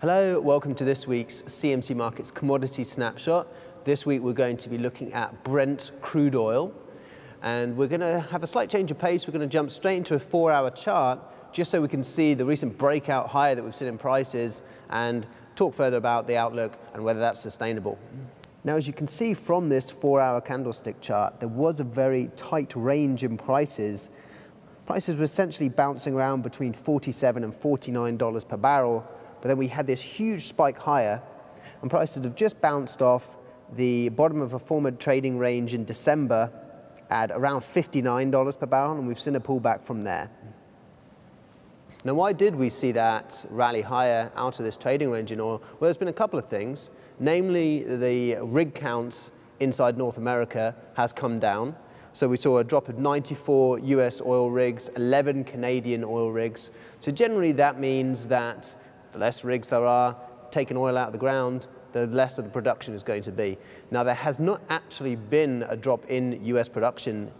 Hello, welcome to this week's CMC Markets Commodity Snapshot. This week we're going to be looking at Brent crude oil, and we're going to have a slight change of pace. We're going to jump straight into a 4-hour chart just so we can see the recent breakout higher that we've seen in prices and talk further about the outlook and whether that's sustainable. Now, as you can see from this 4-hour candlestick chart, there was a very tight range in prices. Prices were essentially bouncing around between $47 and $49 per barrel. But then we had this huge spike higher, and prices have just bounced off the bottom of a former trading range in December at around $59 per barrel, and we've seen a pullback from there. Now, why did we see that rally higher out of this trading range in oil? Well, there's been a couple of things, namely the rig count inside North America has come down. So we saw a drop of 94 US oil rigs, 11 Canadian oil rigs. So generally that means that the less rigs there are taking oil out of the ground, the less of the production is going to be. Now, there has not actually been a drop in US production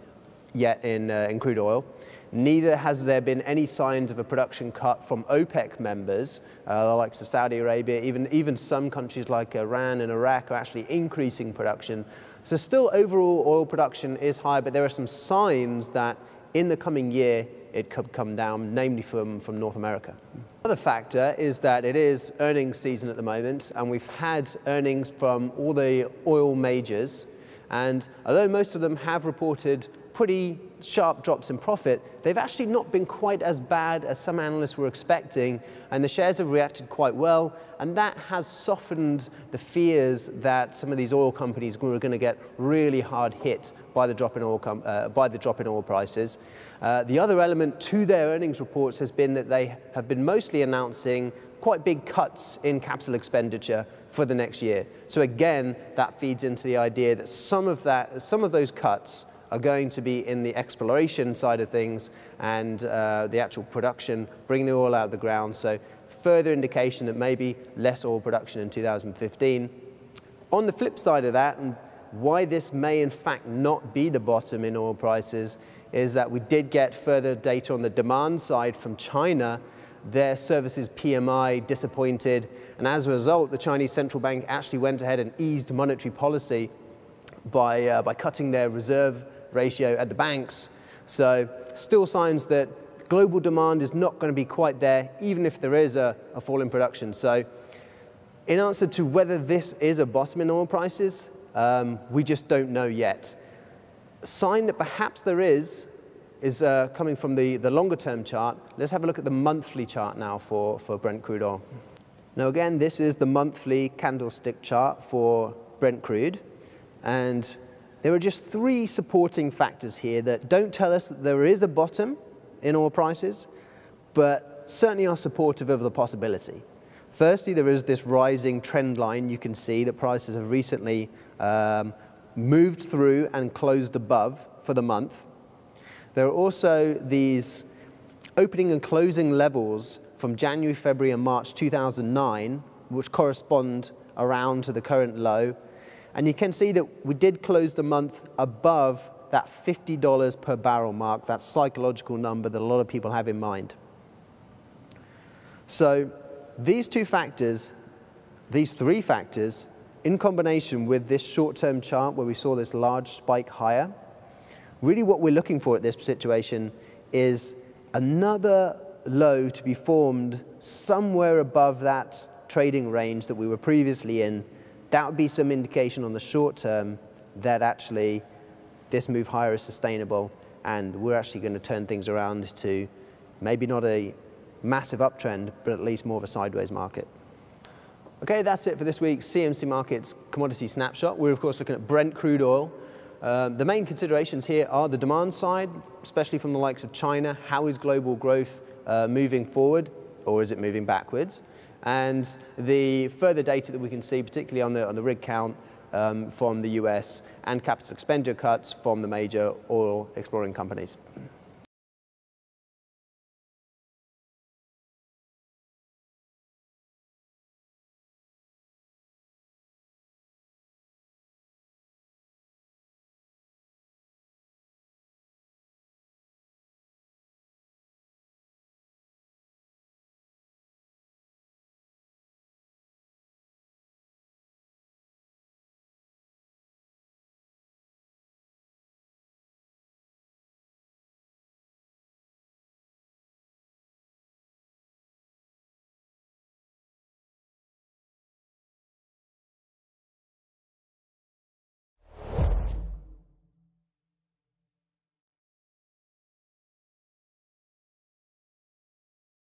yet in crude oil. Neither has there been any signs of a production cut from OPEC members, the likes of Saudi Arabia. Even some countries like Iran and Iraq are actually increasing production. So still overall oil production is high, but there are some signs that in the coming year it could come down, namely from North America. Another factor is that it is earnings season at the moment, and we've had earnings from all the oil majors, and although most of them have reported pretty sharp drops in profit, they've actually not been quite as bad as some analysts were expecting, and the shares have reacted quite well, and that has softened the fears that some of these oil companies were going to get really hard hit by the drop in oil, prices. The other element to their earnings reports has been that they have been mostly announcing quite big cuts in capital expenditure for the next year. So again, that feeds into the idea that some of those cuts are going to be in the exploration side of things and the actual production, bringing the oil out of the ground. So further indication that maybe less oil production in 2015. On the flip side of that, and why this may in fact not be the bottom in oil prices, is that we did get further data on the demand side from China. Their services PMI disappointed, and as a result, the Chinese central bank actually went ahead and eased monetary policy by cutting their reserve ratio at the banks. So still signs that global demand is not going to be quite there, even if there is a fall in production. So in answer to whether this is a bottom in oil prices, we just don't know yet. A sign that perhaps there is coming from the longer term chart. Let's have a look at the monthly chart now for Brent crude oil. Now again, this is the monthly candlestick chart for Brent crude. And there are just three supporting factors here that don't tell us that there is a bottom in oil prices, but certainly are supportive of the possibility. Firstly, there is this rising trend line. You can see that prices have recently moved through and closed above for the month. There are also these opening and closing levels from January, February, and March 2009, which correspond around to the current low. And you can see that we did close the month above that $50 per barrel mark, that psychological number that a lot of people have in mind. So these two factors, these three factors, in combination with this short-term chart where we saw this large spike higher, really what we're looking for at this situation is another low to be formed somewhere above that trading range that we were previously in. That would be some indication on the short term that actually this move higher is sustainable, and we're actually going to turn things around to maybe not a massive uptrend, but at least more of a sideways market. Okay, that's it for this week's CMC Markets Commodity Snapshot. We're of course looking at Brent crude oil. The main considerations here are the demand side, especially from the likes of China. How is global growth moving forward, or is it moving backwards? And the further data that we can see, particularly on the rig count from the US, and capital expenditure cuts from the major oil exploring companies.